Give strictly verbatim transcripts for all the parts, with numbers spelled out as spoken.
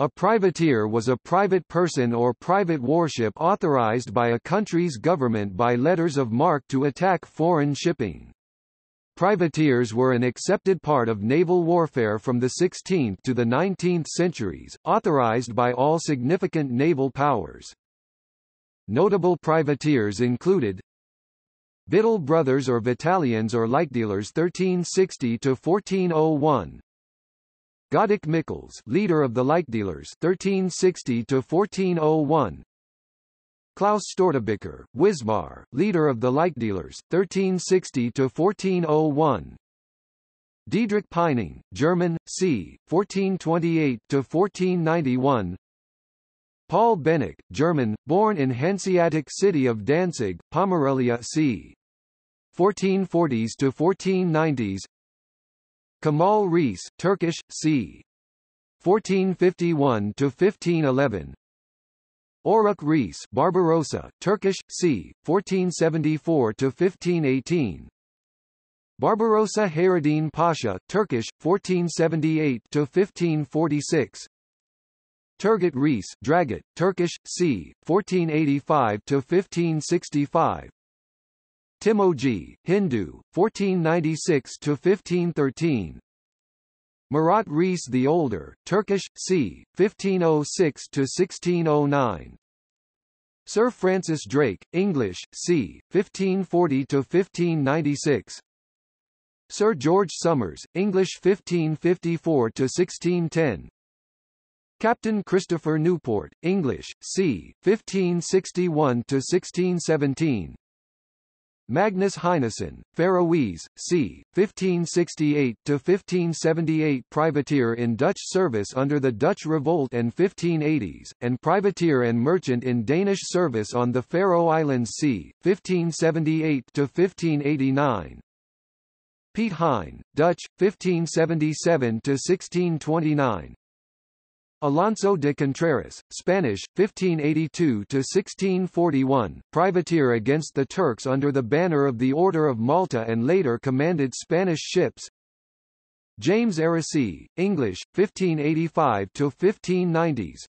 A privateer was a private person or private warship authorized by a country's government by letters of marque to attack foreign shipping. Privateers were an accepted part of naval warfare from the sixteenth to the nineteenth centuries, authorized by all significant naval powers. Notable privateers included Victual Brothers or Vitalians or Likedeelers thirteen sixty to fourteen oh one, Gödeke Michels, leader of the Likedeelers thirteen sixty to fourteen oh one, Klaus Störtebeker, Wismar, leader of the Likedeelers thirteen sixty to fourteen oh one, Didrik Pining, German, c. fourteen twenty-eight to fourteen ninety-one, Paul Beneke, German, born in Hanseatic city of Danzig, Pomerelia, c. fourteen forties to fourteen nineties, Kemal Reis, Turkish, c. fourteen fifty-one to fifteen eleven, Oruç Reis, Barbarossa, Turkish, c. fourteen seventy-four to fifteen eighteen, Barbarossa Hayreddin Pasha, Turkish, fourteen seventy-eight to fifteen forty-six, Turgut Reis, Dragut, Turkish, c. fourteen eighty-five to fifteen sixty-five, Timoji Hindu, fourteen ninety-six to fifteen thirteen, Murat Reis the Older, Turkish, c. fifteen oh six to sixteen oh nine, Sir Francis Drake, English, c. fifteen forty to fifteen ninety-six, Sir George Somers, English, fifteen fifty-four to sixteen ten, Captain Christopher Newport, English, c. fifteen sixty-one to sixteen seventeen, Magnus Heinesen, Faroese, c. fifteen sixty-eight to fifteen seventy-eight, privateer in Dutch service under the Dutch Revolt and fifteen eighties, and privateer and merchant in Danish service on the Faroe Islands, c. fifteen seventy-eight to fifteen eighty-nine. Piet Hein, Dutch, fifteen seventy-seven to sixteen twenty-nine. Alonso de Contreras, Spanish, fifteen eighty-two to sixteen forty-one, privateer against the Turks under the banner of the Order of Malta and later commanded Spanish ships. James Aracy, English, fifteen eighty-five to fifteen nineties.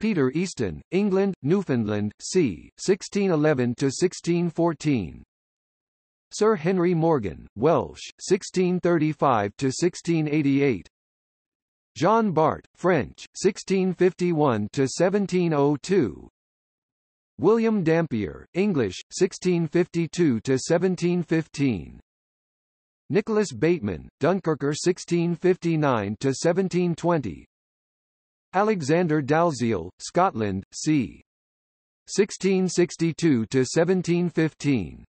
Peter Easton, England, Newfoundland, c. sixteen eleven to sixteen fourteen. Sir Henry Morgan, Welsh, sixteen thirty-five to sixteen eighty-eight. John Bart, French, sixteen fifty-one to seventeen oh two. William Dampier, English, sixteen fifty-two to seventeen fifteen. Nicholas Bateman, Dunkerker, sixteen fifty-nine to seventeen twenty. Alexander Dalziel, Scotland, c. sixteen sixty-two to seventeen fifteen.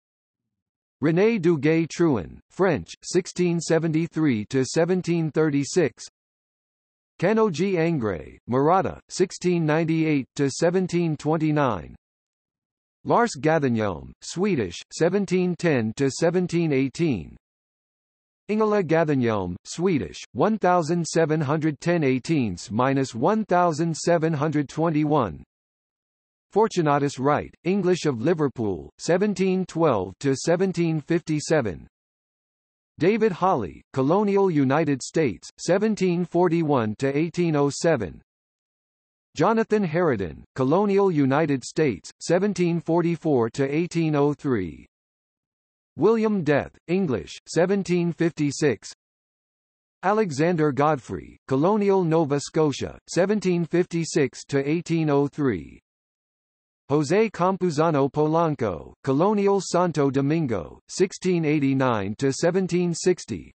René Duguay Trouin, French, sixteen seventy-three to seventeen thirty-six. Kanoji Angre, Maratha, sixteen ninety-eight to seventeen twenty-nine. Lars Gathenjelm, Swedish, seventeen ten to seventeen eighteen. Ingela Gathenjelm, Swedish, seventeen ten to eighteen to seventeen twenty-one. Fortunatus Wright, English of Liverpool, seventeen twelve to seventeen fifty-seven. David Holley, Colonial United States, seventeen forty-one to eighteen oh seven. Jonathan Harridan, Colonial United States, seventeen forty-four to eighteen oh three. William Death, English, seventeen fifty-six. Alexander Godfrey, Colonial Nova Scotia, seventeen fifty-six to eighteen oh three. José Campuzano Polanco, Colonial Santo Domingo, sixteen eighty-nine to seventeen sixty.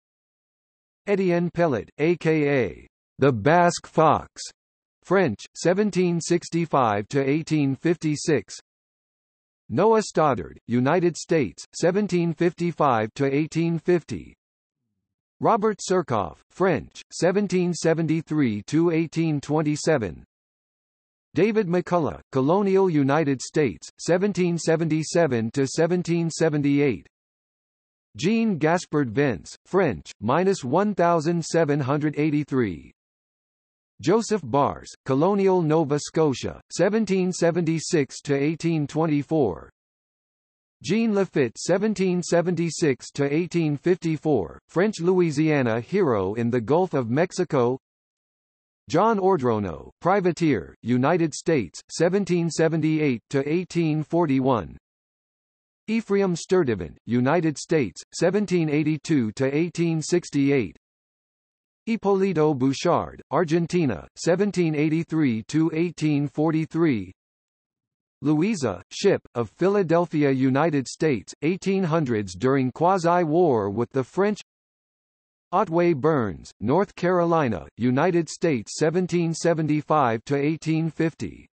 Étienne Pellet, a k a. The Basque Fox, French, seventeen sixty-five to eighteen fifty-six. Noah Stoddard, United States, seventeen fifty-five to eighteen fifty. Robert Surkoff, French, seventeen seventy-three to eighteen twenty-seven. David McCullough, Colonial United States, seventeen seventy-seven to seventeen seventy-eight. Jean Gaspard Vince, French, minus seventeen eighty-three. Joseph Bars, Colonial Nova Scotia, seventeen seventy-six to eighteen twenty-four. Jean Lafitte, seventeen seventy-six to eighteen fifty-four, French Louisiana hero in the Gulf of Mexico. John Ordrono, privateer, United States, seventeen seventy-eight to eighteen forty-one. Ephraim Sturtevant, United States, seventeen eighty-two to eighteen sixty-eight. Ippolito Bouchard, Argentina, seventeen eighty-three to eighteen forty-three. Louisa, Ship, of Philadelphia, United States, eighteen hundreds during quasi-war with the French. Otway Burns, North Carolina, United States, seventeen seventy-five to eighteen fifty.